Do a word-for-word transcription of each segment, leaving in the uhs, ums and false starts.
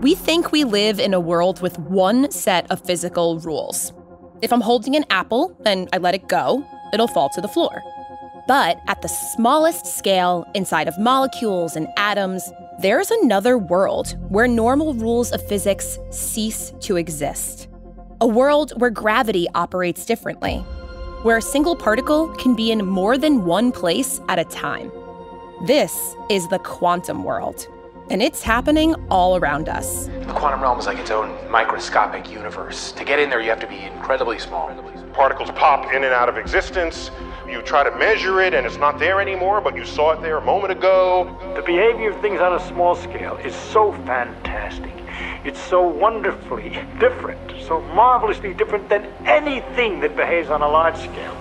We think we live in a world with one set of physical rules. If I'm holding an apple and I let it go, it'll fall to the floor. But at the smallest scale, inside of molecules and atoms, there's another world where normal rules of physics cease to exist. A world where gravity operates differently, where a single particle can be in more than one place at a time. This is the quantum world, and it's happening all around us. The quantum realm is like its own microscopic universe. To get in there, you have to be incredibly small. Particles pop in and out of existence. You try to measure it and it's not there anymore, but you saw it there a moment ago. The behavior of things on a small scale is so fantastic. It's so wonderfully different, so marvelously different than anything that behaves on a large scale.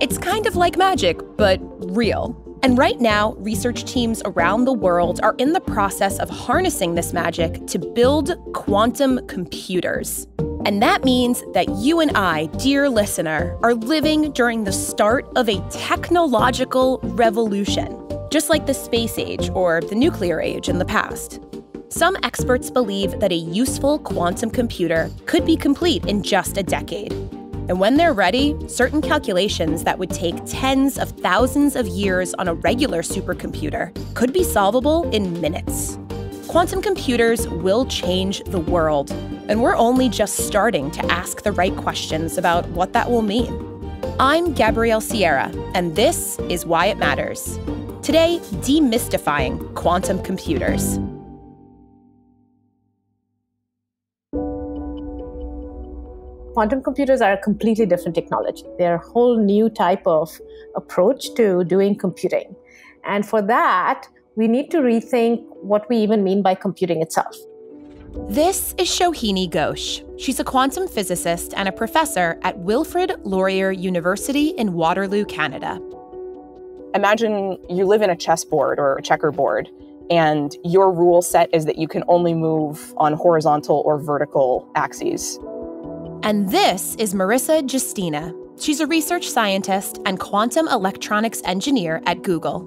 It's kind of like magic, but real. And right now, research teams around the world are in the process of harnessing this magic to build quantum computers. And that means that you and I, dear listener, are living during the start of a technological revolution, just like the space age or the nuclear age in the past. Some experts believe that a useful quantum computer could be complete in just a decade. And when they're ready, certain calculations that would take tens of thousands of years on a regular supercomputer could be solvable in minutes. Quantum computers will change the world. And we're only just starting to ask the right questions about what that will mean. I'm Gabrielle Sierra, and this is Why It Matters. Today, demystifying quantum computers. Quantum computers are a completely different technology. They're a whole new type of approach to doing computing. And for that, we need to rethink what we even mean by computing itself. This is Shohini Ghose. She's a quantum physicist and a professor at Wilfrid Laurier University in Waterloo, Canada. Imagine you live in a chessboard or a checkerboard, and your rule set is that you can only move on horizontal or vertical axes. And this is Marissa Guistina. She's a research scientist and quantum electronics engineer at Google.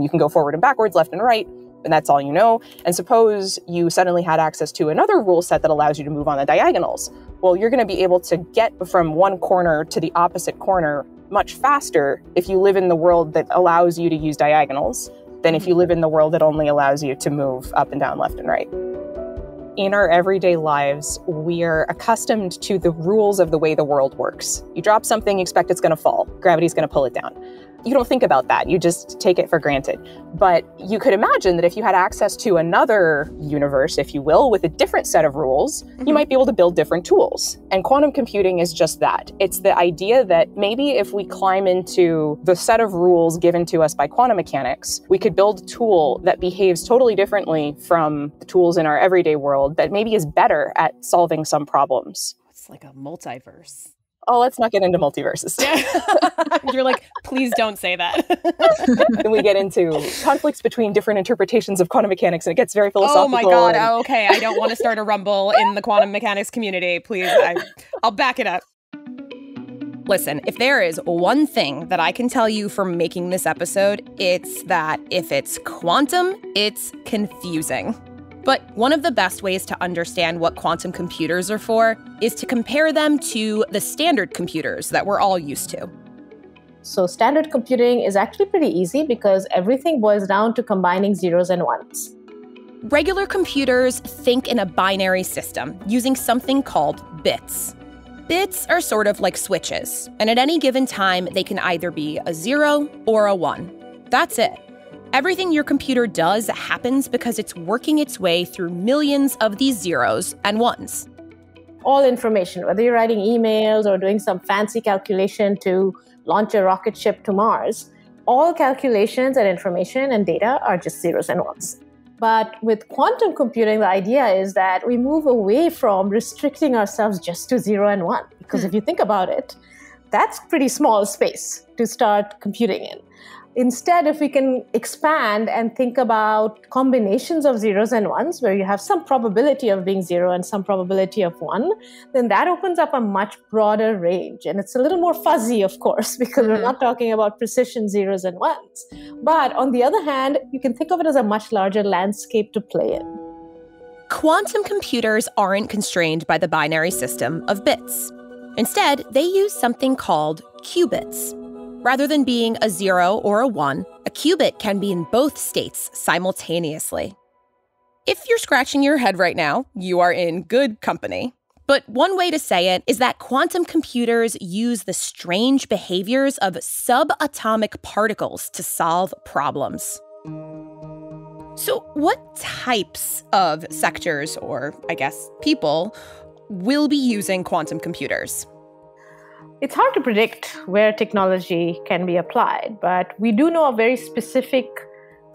You can go forward and backwards, left and right, and that's all you know. And suppose you suddenly had access to another rule set that allows you to move on the diagonals. Well, you're going to be able to get from one corner to the opposite corner much faster if you live in the world that allows you to use diagonals than if you live in the world that only allows you to move up and down, left and right. In our everyday lives, we're accustomed to the rules of the way the world works. You drop something, you expect it's going to fall. Gravity's going to pull it down. You don't think about that. You just take it for granted. But you could imagine that if you had access to another universe, if you will, with a different set of rules, mm-hmm. you might be able to build different tools. And quantum computing is just that. It's the idea that maybe if we climb into the set of rules given to us by quantum mechanics, we could build a tool that behaves totally differently from the tools in our everyday world that maybe is better at solving some problems. It's like a multiverse. Oh, let's not get into multiverses. You're like, please don't say that. Then we get into conflicts between different interpretations of quantum mechanics, and it gets very philosophical. Oh my God, and... oh, okay, I don't want to start a rumble in the quantum mechanics community, please. I, I'll back it up. Listen, if there is one thing that I can tell you from making this episode, it's that if it's quantum, it's confusing. But one of the best ways to understand what quantum computers are for is to compare them to the standard computers that we're all used to. So standard computing is actually pretty easy because everything boils down to combining zeros and ones. Regular computers think in a binary system using something called bits. Bits are sort of like switches, and at any given time, they can either be a zero or a one. That's it. Everything your computer does happens because it's working its way through millions of these zeros and ones. All information, whether you're writing emails or doing some fancy calculation to launch a rocket ship to Mars, all calculations and information and data are just zeros and ones. But with quantum computing, the idea is that we move away from restricting ourselves just to zero and one. Because if you think about it, that's pretty small space to start computing in. Instead, if we can expand and think about combinations of zeros and ones, where you have some probability of being zero and some probability of one, then that opens up a much broader range. And it's a little more fuzzy, of course, because mm-hmm. we're not talking about precision zeros and ones. But on the other hand, you can think of it as a much larger landscape to play in. Quantum computers aren't constrained by the binary system of bits. Instead, they use something called qubits. Rather than being a zero or a one, a qubit can be in both states simultaneously. If you're scratching your head right now, you are in good company. But one way to say it is that quantum computers use the strange behaviors of subatomic particles to solve problems. So what types of sectors, or I guess people, will be using quantum computers? It's hard to predict where technology can be applied, but we do know of very specific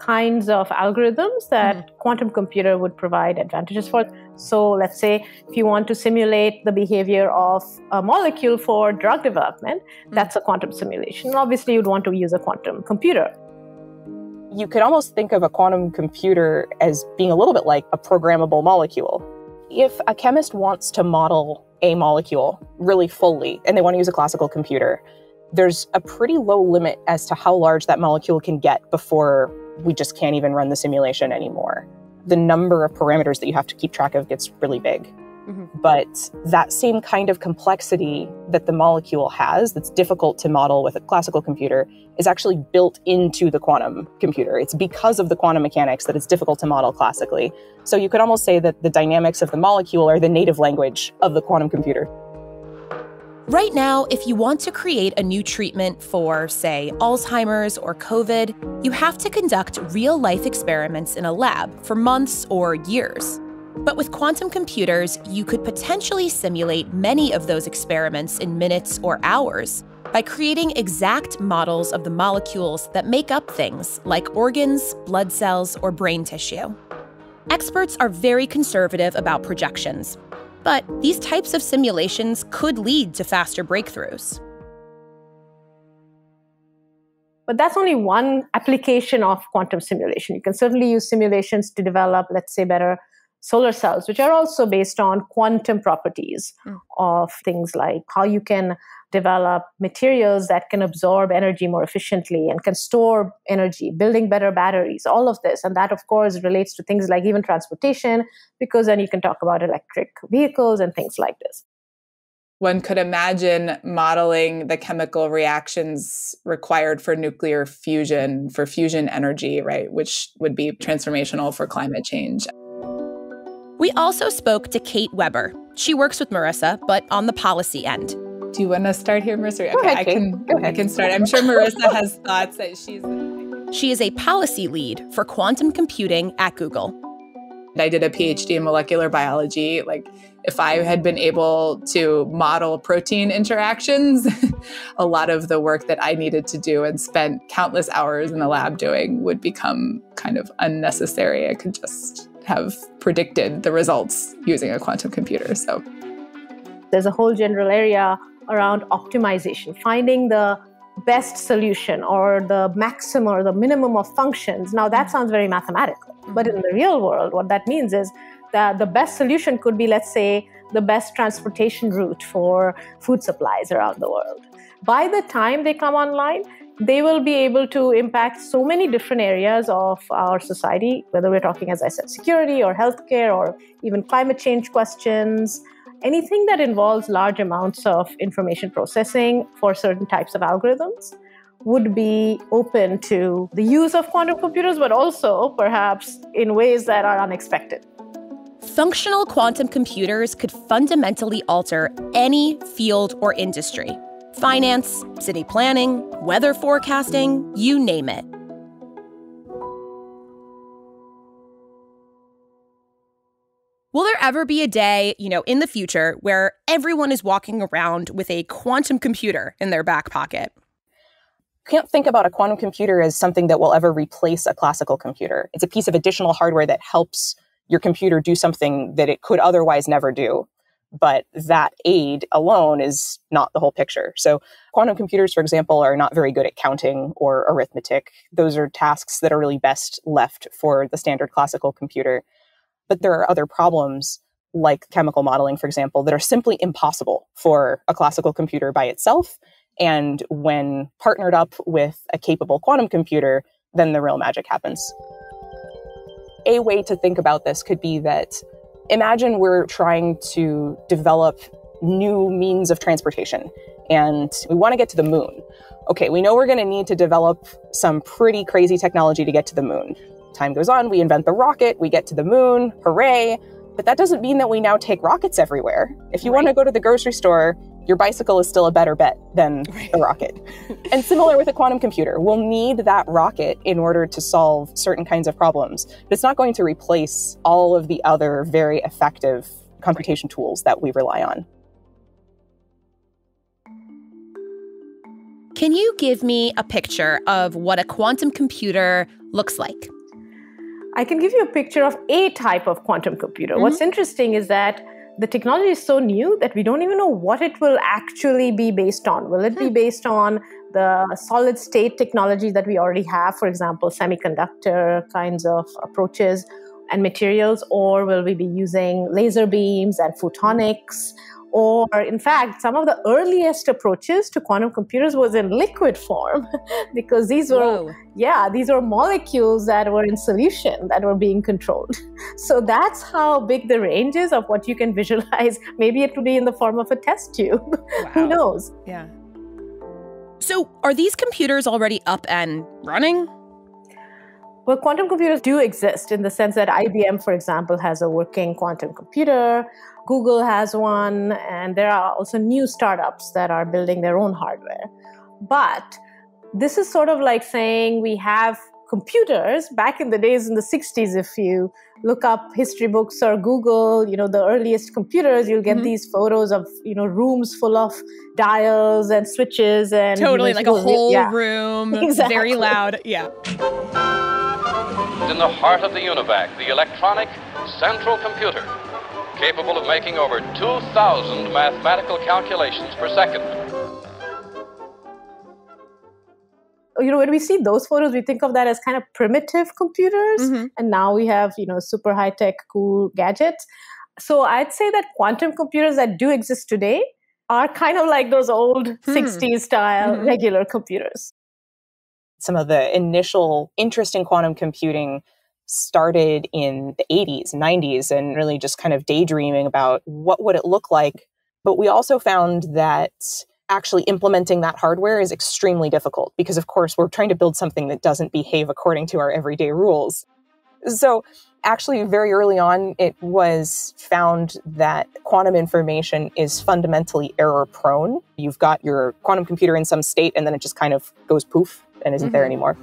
kinds of algorithms that mm-hmm. quantum computer would provide advantages for. So let's say if you want to simulate the behavior of a molecule for drug development, mm-hmm. that's a quantum simulation. Obviously, you'd want to use a quantum computer. You could almost think of a quantum computer as being a little bit like a programmable molecule. If a chemist wants to model a molecule really fully, and they want to use a classical computer, there's a pretty low limit as to how large that molecule can get before we just can't even run the simulation anymore. The number of parameters that you have to keep track of gets really big. Mm-hmm. But that same kind of complexity that the molecule has that's difficult to model with a classical computer is actually built into the quantum computer. It's because of the quantum mechanics that it's difficult to model classically. So you could almost say that the dynamics of the molecule are the native language of the quantum computer. Right now, if you want to create a new treatment for, say, Alzheimer's or COVID, you have to conduct real-life experiments in a lab for months or years. But with quantum computers, you could potentially simulate many of those experiments in minutes or hours by creating exact models of the molecules that make up things like organs, blood cells, or brain tissue. Experts are very conservative about projections, but these types of simulations could lead to faster breakthroughs. But that's only one application of quantum simulation. You can certainly use simulations to develop, let's say, better solar cells, which are also based on quantum properties mm. of things like how you can develop materials that can absorb energy more efficiently and can store energy, building better batteries, all of this. And that, of course, relates to things like even transportation, because then you can talk about electric vehicles and things like this. One could imagine modeling the chemical reactions required for nuclear fusion, for fusion energy, right, which would be transformational for climate change. We also spoke to Kate Weber. She works with Marissa, but on the policy end. Do you want to start here, Marissa? Okay, ahead, I can. I can start. I'm sure Marissa has thoughts that she's. She is a policy lead for quantum computing at Google. I did a PhD in molecular biology. Like, if I had been able to model protein interactions, a lot of the work that I needed to do and spent countless hours in the lab doing would become kind of unnecessary. I could just have predicted the results using a quantum computer. So there's a whole general area around optimization, finding the best solution or the maximum or the minimum of functions. Now that sounds very mathematical, but in the real world, what that means is that the best solution could be, let's say, the best transportation route for food supplies around the world. By the time they come online, they will be able to impact so many different areas of our society, whether we're talking, as I said, security or healthcare or even climate change questions, anything that involves large amounts of information processing for certain types of algorithms would be open to the use of quantum computers, but also perhaps in ways that are unexpected. Functional quantum computers could fundamentally alter any field or industry. Finance, city planning, weather forecasting, you name it. Will there ever be a day, you know, in the future where everyone is walking around with a quantum computer in their back pocket? Can't think about a quantum computer as something that will ever replace a classical computer. It's a piece of additional hardware that helps your computer do something that it could otherwise never do. But that aid alone is not the whole picture. So quantum computers, for example, are not very good at counting or arithmetic. Those are tasks that are really best left for the standard classical computer. But there are other problems, like chemical modeling, for example, that are simply impossible for a classical computer by itself. And when partnered up with a capable quantum computer, then the real magic happens. A way to think about this could be that imagine we're trying to develop new means of transportation, and we want to get to the moon. Okay, we know we're going to need to develop some pretty crazy technology to get to the moon. Time goes on, we invent the rocket, we get to the moon, hooray. But that doesn't mean that we now take rockets everywhere. If you right. want to go to the grocery store, your bicycle is still a better bet than right. the rocket. And similar with a quantum computer. We'll need that rocket in order to solve certain kinds of problems. But it's not going to replace all of the other very effective computation right. tools that we rely on. Can you give me a picture of what a quantum computer looks like? I can give you a picture of a type of quantum computer. Mm-hmm. What's interesting is that the technology is so new that we don't even know what it will actually be based on. Will it be based on the solid state technology that we already have, for example, semiconductor kinds of approaches and materials, or will we be using laser beams and photonics? Or in fact, some of the earliest approaches to quantum computers was in liquid form because these were, Whoa. yeah, these were molecules that were in solution that were being controlled. So that's how big the range is of what you can visualize. Maybe it will be in the form of a test tube. Wow. Who knows? Yeah. So are these computers already up and running? Well, quantum computers do exist in the sense that I B M, for example, has a working quantum computer. Google has one, and there are also new startups that are building their own hardware. But this is sort of like saying we have computers back in the days in the sixties. If you look up history books or Google, you know, the earliest computers, you'll get mm-hmm. these photos of, you know, rooms full of dials and switches and totally you know, like a whole yeah. room, exactly. very loud. Yeah. In the heart of the UNIVAC, the electronic central computer, capable of making over two thousand mathematical calculations per second. You know, when we see those photos, we think of that as kind of primitive computers. Mm-hmm. And now we have, you know, super high-tech, cool gadgets. So I'd say that quantum computers that do exist today are kind of like those old hmm. sixties-style mm-hmm. regular computers. Some of the initial interest in quantum computing started in the eighties, nineties, and really just kind of daydreaming about what would it look like. But we also found that actually implementing that hardware is extremely difficult because, of course, we're trying to build something that doesn't behave according to our everyday rules. So actually, very early on, it was found that quantum information is fundamentally error-prone. You've got your quantum computer in some state, and then it just kind of goes poof and isn't mm-hmm. there anymore.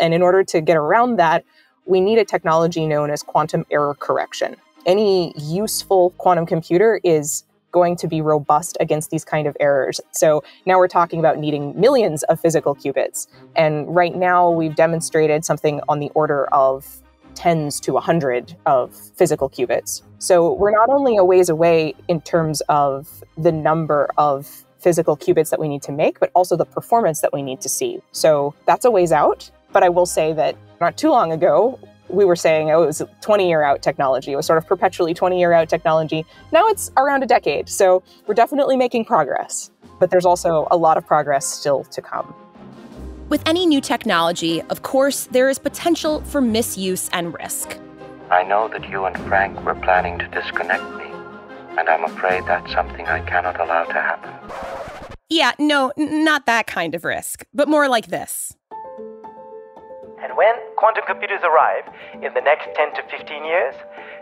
And in order to get around that, we need a technology known as quantum error correction. Any useful quantum computer is going to be robust against these kind of errors. So now we're talking about needing millions of physical qubits. And right now we've demonstrated something on the order of tens to a hundred of physical qubits. So we're not only a ways away in terms of the number of physical qubits that we need to make, but also the performance that we need to see. So that's a ways out. But I will say that not too long ago, we were saying, oh, it was twenty-year-out technology. It was sort of perpetually twenty-year-out technology. Now it's around a decade. So we're definitely making progress. But there's also a lot of progress still to come. With any new technology, of course, there is potential for misuse and risk. I know that you and Frank were planning to disconnect me, and I'm afraid that's something I cannot allow to happen. Yeah, no, not that kind of risk, but more like this. And when quantum computers arrive in the next ten to fifteen years,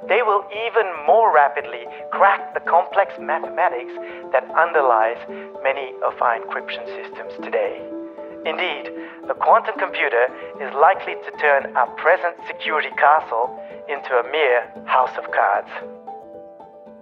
they will even more rapidly crack the complex mathematics that underlies many of our encryption systems today. Indeed, the quantum computer is likely to turn our present security castle into a mere house of cards.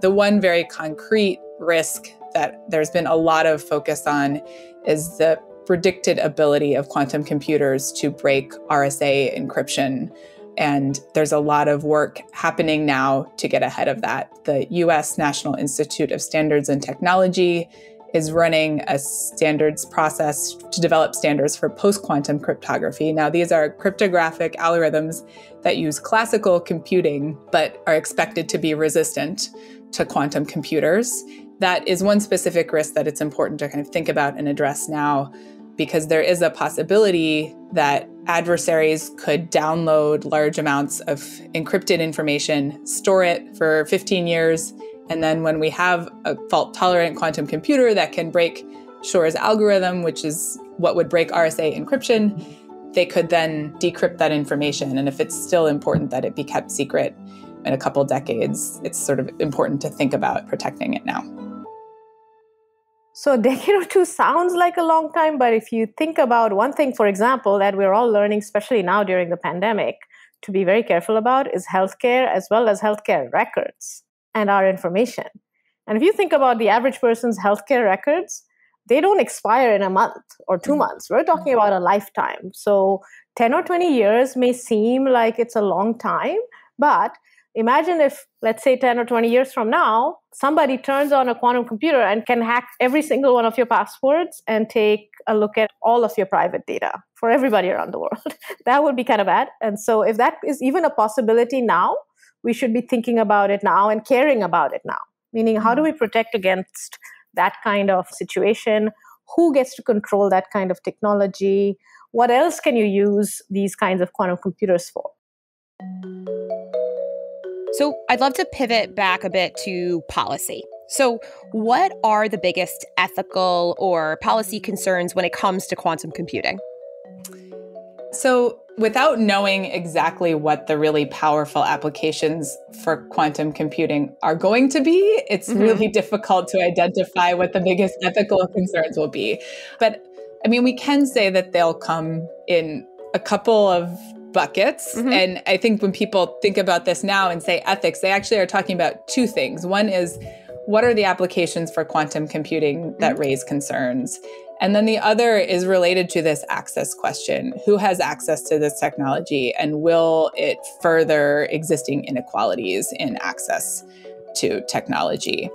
The one very concrete risk that there's been a lot of focus on is the predicted ability of quantum computers to break R S A encryption And there's a lot of work happening now to get ahead of that. The U S National Institute of Standards and Technology is running a standards process to develop standards for post-quantum cryptography. Now, these are cryptographic algorithms that use classical computing, but are expected to be resistant to quantum computers. That is one specific risk that it's important to kind of think about and address now, because there is a possibility that adversaries could download large amounts of encrypted information, store it for fifteen years, and then when we have a fault-tolerant quantum computer that can break Shor's algorithm, which is what would break R S A encryption, they could then decrypt that information. And if it's still important that it be kept secret in a couple decades, it's sort of important to think about protecting it now. So a decade or two sounds like a long time, but if you think about one thing, for example, that we're all learning, especially now during the pandemic, to be very careful about is healthcare, as well as healthcare records and our information. And if you think about the average person's healthcare records, they don't expire in a month or two months. We're talking about a lifetime. So ten or twenty years may seem like it's a long time, but imagine if, let's say, ten or twenty years from now, somebody turns on a quantum computer and can hack every single one of your passwords and take a look at all of your private data for everybody around the world. That would be kind of bad. And so if that is even a possibility now, we should be thinking about it now and caring about it now, meaning how do we protect against that kind of situation? Who gets to control that kind of technology? What else can you use these kinds of quantum computers for? So I'd love to pivot back a bit to policy. So what are the biggest ethical or policy concerns when it comes to quantum computing? So without knowing exactly what the really powerful applications for quantum computing are going to be, it's mm-hmm. really difficult to identify what the biggest ethical concerns will be. But I mean, we can say that they'll come in a couple of buckets. Mm-hmm. And I think when people think about this now and say ethics, they actually are talking about two things. One is, what are the applications for quantum computing that mm-hmm. raise concerns? And then the other is related to this access question. Who has access to this technology, and will it further existing inequalities in access to technology?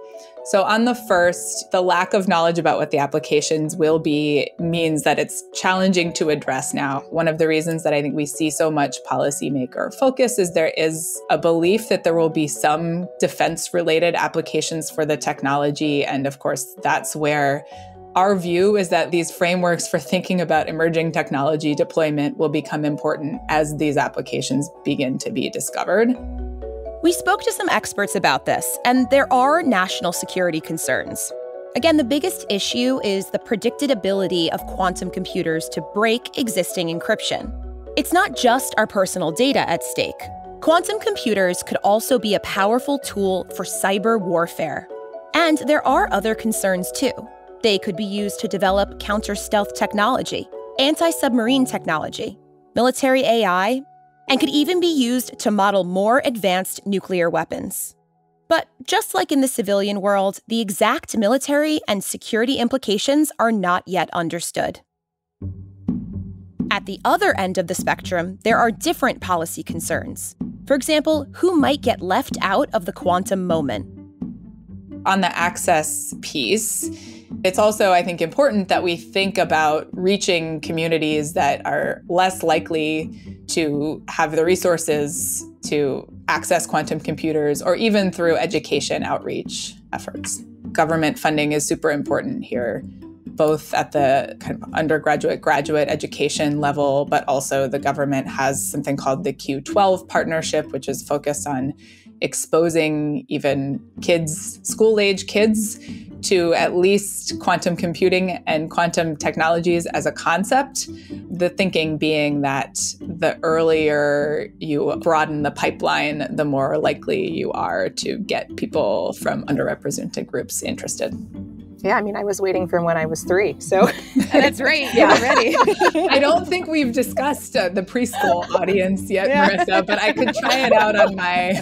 So on the first, the lack of knowledge about what the applications will be means that it's challenging to address now. One of the reasons that I think we see so much policymaker focus is there is a belief that there will be some defense-related applications for the technology. And of course, that's where our view is that these frameworks for thinking about emerging technology deployment will become important as these applications begin to be discovered. We spoke to some experts about this, and there are national security concerns. Again, the biggest issue is the predictability of quantum computers to break existing encryption. It's not just our personal data at stake. Quantum computers could also be a powerful tool for cyber warfare. And there are other concerns too. They could be used to develop counter-stealth technology, anti-submarine technology, military A I, and could even be used to model more advanced nuclear weapons. But just like in the civilian world, the exact military and security implications are not yet understood. At the other end of the spectrum, there are different policy concerns. For example, who might get left out of the quantum moment? On the access piece, it's also, I think, important that we think about reaching communities that are less likely to have the resources to access quantum computers, or even through education outreach efforts. Government funding is super important here, both at the kind of undergraduate, graduate education level, but also the government has something called the Q twelve partnership, which is focused on exposing even kids, school-age kids, to at least quantum computing and quantum technologies as a concept. The thinking being that the earlier you broaden the pipeline, the more likely you are to get people from underrepresented groups interested. Yeah, I mean, I was waiting from when I was three, so. That's right, yeah, already. I don't think we've discussed uh, the preschool audience yet, yeah. Marissa, but I could try it out on my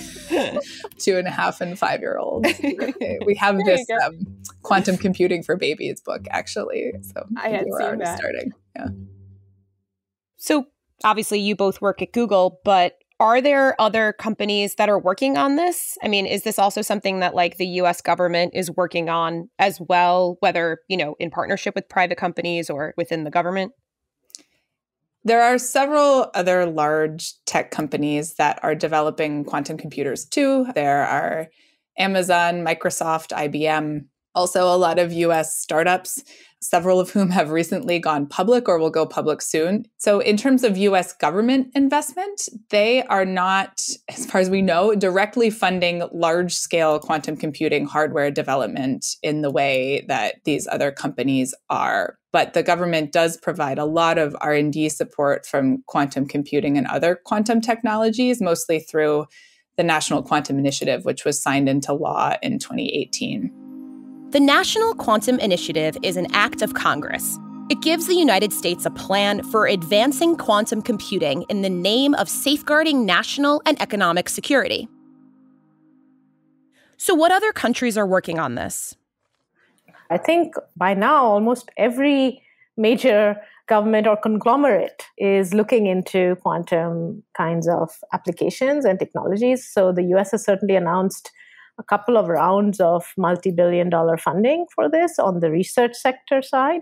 two and a half and five-year-olds. We have there this um, Quantum Computing for Babies book, actually, so I had we're seen already that. Starting. Yeah. So obviously you both work at Google, but Are there other companies that are working on this? I mean, is this also something that like the U S government is working on as well, whether, you know, in partnership with private companies or within the government? There are several other large tech companies that are developing quantum computers too. There are Amazon, Microsoft, I B M, also a lot of U S startups, several of whom have recently gone public or will go public soon. So in terms of U S government investment, they are not, as far as we know, directly funding large-scale quantum computing hardware development in the way that these other companies are. But the government does provide a lot of R and D support from quantum computing and other quantum technologies, mostly through the National Quantum Initiative, which was signed into law in twenty eighteen. The National Quantum Initiative is an act of Congress. It gives the United States a plan for advancing quantum computing in the name of safeguarding national and economic security. So what other countries are working on this? I think by now, almost every major government or conglomerate is looking into quantum kinds of applications and technologies. So the U S has certainly announced a couple of rounds of multi-billion dollar funding for this on the research sector side.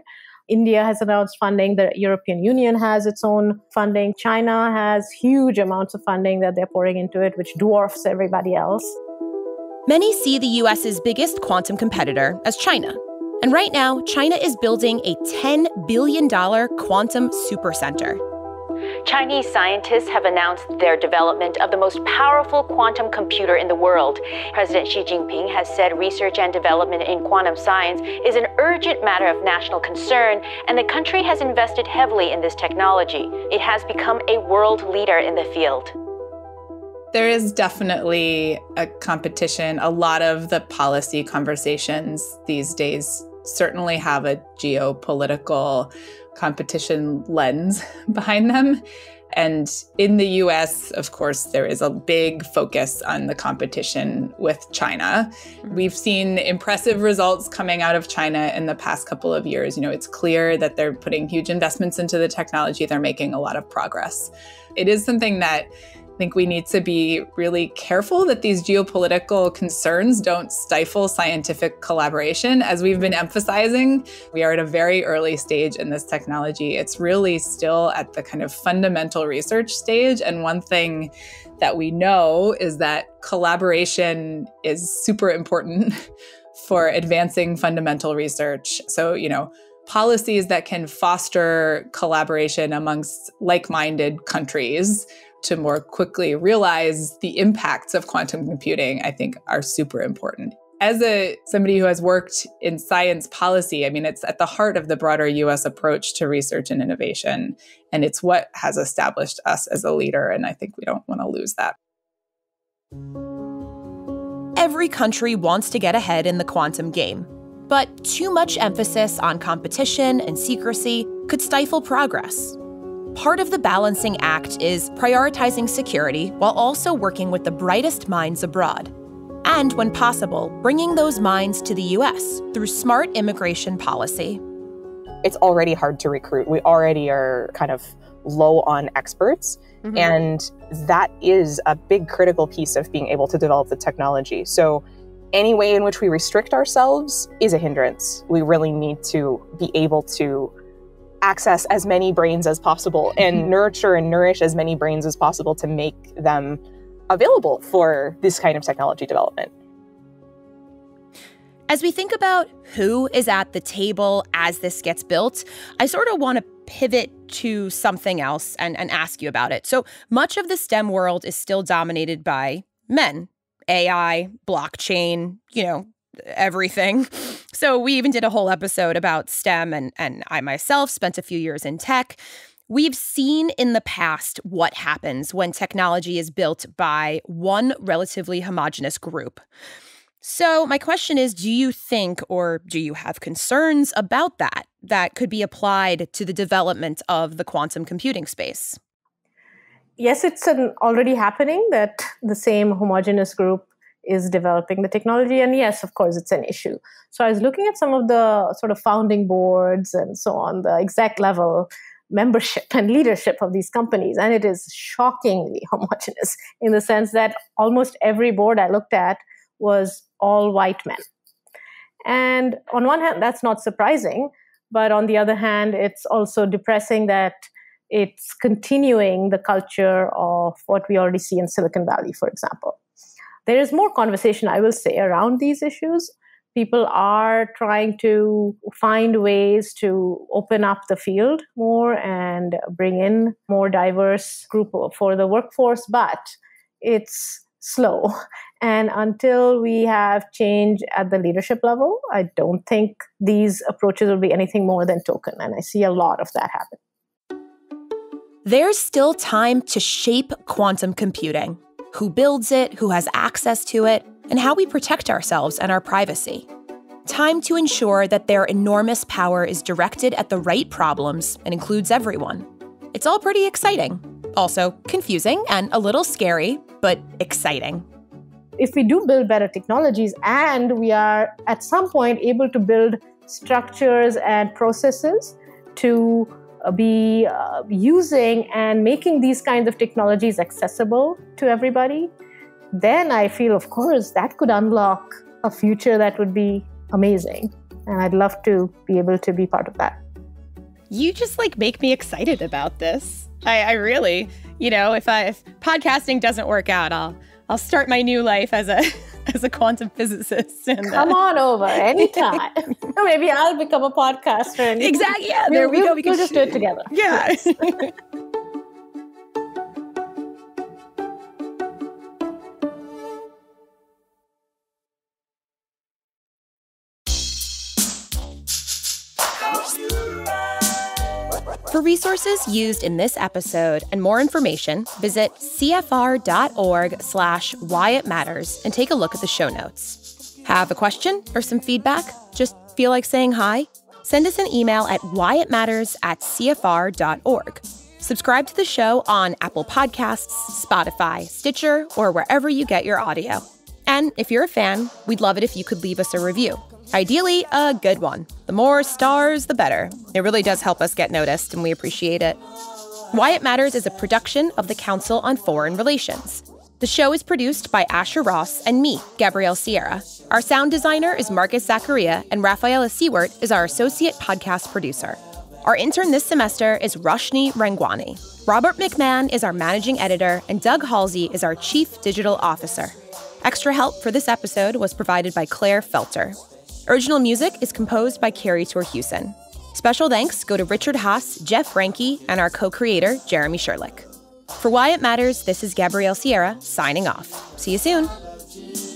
India has announced funding. The European Union has its own funding. China has huge amounts of funding that they're pouring into it, which dwarfs everybody else. Many see the U S's biggest quantum competitor as China. And right now, China is building a ten billion dollar quantum supercenter. Chinese scientists have announced their development of the most powerful quantum computer in the world. President Xi Jinping has said research and development in quantum science is an urgent matter of national concern, and the country has invested heavily in this technology. It has become a world leader in the field. There is definitely a competition. A lot of the policy conversations these days certainly have a geopolitical competition lens behind them. And in the U S, of course, there is a big focus on the competition with China. We've seen impressive results coming out of China in the past couple of years. You know, it's clear that they're putting huge investments into the technology. They're making a lot of progress. It is something that I think we need to be really careful that these geopolitical concerns don't stifle scientific collaboration. As we've been emphasizing, we are at a very early stage in this technology. It's really still at the kind of fundamental research stage. And one thing that we know is that collaboration is super important for advancing fundamental research. So, you know, policies that can foster collaboration amongst like-minded countries to more quickly realize the impacts of quantum computing, I think, are super important. As a somebody who has worked in science policy, I mean, it's at the heart of the broader U S approach to research and innovation, and it's what has established us as a leader, and I think we don't want to lose that. Every country wants to get ahead in the quantum game, but too much emphasis on competition and secrecy could stifle progress. Part of the balancing act is prioritizing security while also working with the brightest minds abroad. And when possible, bringing those minds to the U S through smart immigration policy. It's already hard to recruit. We already are kind of low on experts. Mm-hmm. And that is a big critical piece of being able to develop the technology. So any way in which we restrict ourselves is a hindrance. We really need to be able to access as many brains as possible and nurture and nourish as many brains as possible to make them available for this kind of technology development. As we think about who is at the table as this gets built, I sort of want to pivot to something else and, and ask you about it. So much of the STEM world is still dominated by men, A I, blockchain, you know, everything. So we even did a whole episode about STEM, and, and I myself spent a few years in tech. We've seen in the past what happens when technology is built by one relatively homogeneous group. So my question is, do you think, or do you have concerns about that, that could be applied to the development of the quantum computing space? Yes, it's an already happening that the same homogeneous group is developing the technology. And yes, of course, it's an issue. So I was looking at some of the sort of founding boards and so on, the exact level membership and leadership of these companies. And it is shockingly homogenous in the sense that almost every board I looked at was all white men. And on one hand, that's not surprising. But on the other hand, it's also depressing that it's continuing the culture of what we already see in Silicon Valley, for example. There is more conversation, I will say, around these issues. People are trying to find ways to open up the field more and bring in more diverse group for the workforce, but it's slow. And until we have change at the leadership level, I don't think these approaches will be anything more than token. And I see a lot of that happen. There's still time to shape quantum computing. Who builds it, who has access to it, and how we protect ourselves and our privacy. Time to ensure that their enormous power is directed at the right problems and includes everyone. It's all pretty exciting. Also confusing and a little scary, but exciting. If we do build better technologies and we are at some point able to build structures and processes to be uh, using and making these kinds of technologies accessible to everybody, then I feel, of course, that could unlock a future that would be amazing. And I'd love to be able to be part of that. You just like make me excited about this. I, I really, you know, if I if podcasting doesn't work out, I'll I'll start my new life as a as a quantum physicist. And, Come uh, on over anytime. Maybe I'll become a podcaster. And exactly. Yeah. There we, we go. We can we'll just do it together. Yeah. Yes. For resources used in this episode and more information, visit cfr.org slash why it matters and take a look at the show notes. Have a question or some feedback? Just feel like saying hi? Send us an email at whyitmatters at cfr.org. Subscribe to the show on Apple Podcasts, Spotify, Stitcher, or wherever you get your audio. And if you're a fan, we'd love it if you could leave us a review. Ideally, a good one. The more stars, the better. It really does help us get noticed, and we appreciate it. Why It Matters is a production of the Council on Foreign Relations. The show is produced by Asher Ross and me, Gabrielle Sierra. Our sound designer is Marcus Zacharia, and Rafaela Sewert is our associate podcast producer. Our intern this semester is Rushni Rangwani. Robert McMahon is our managing editor, and Doug Halsey is our chief digital officer. Extra help for this episode was provided by Claire Felter. Original music is composed by Carrie Torhusen. Special thanks go to Richard Haas, Jeff Reinke, and our co-creator, Jeremy Sherlick. For Why It Matters, this is Gabrielle Sierra signing off. See you soon.